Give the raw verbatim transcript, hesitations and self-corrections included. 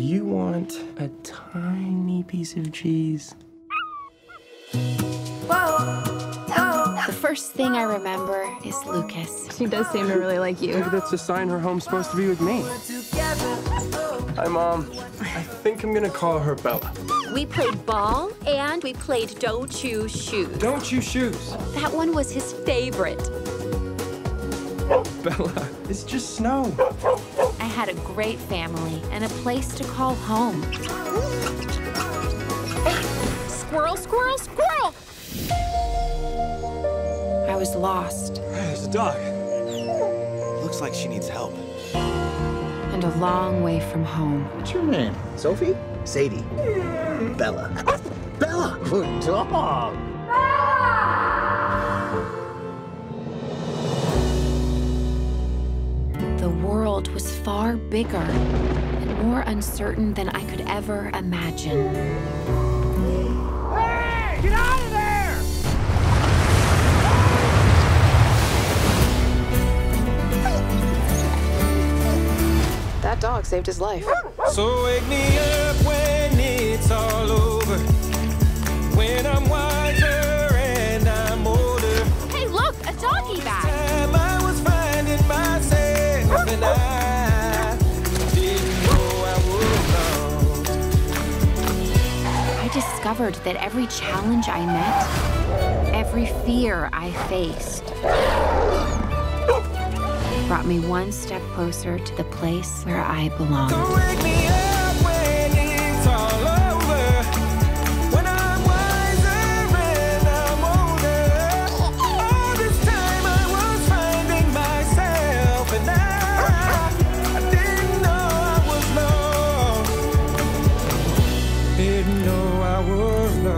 Do you want a tiny piece of cheese? Whoa. The first thing I remember is Lucas. She does seem to really like you. Maybe that's a sign her home's supposed to be with me. Hi, Mom. I think I'm gonna call her Bella. We played ball, and we played Don't You Shoes. Don't You Shoes. That one was his favorite. Bella, it's just snow. I had a great family and a place to call home. Squirrel, squirrel, squirrel! I was lost. There's a dog. Looks like she needs help. And a long way from home. What's your name? Sophie? Sadie. Bella. Bella! Good dog! The world was far bigger and more uncertain than I could ever imagine. Hey! Get out of there! That dog saved his life. So wake me up when it's all over. When I'm wiser and I'm older. Hey, look! A doggy bag! And I didn't know I would love. I discovered that every challenge I met, every fear I faced, brought me one step closer to the place where I belong. Don't wake me up when it's all over. When I'm wiser and I'm older. All this time I was finding myself, and I didn't know I was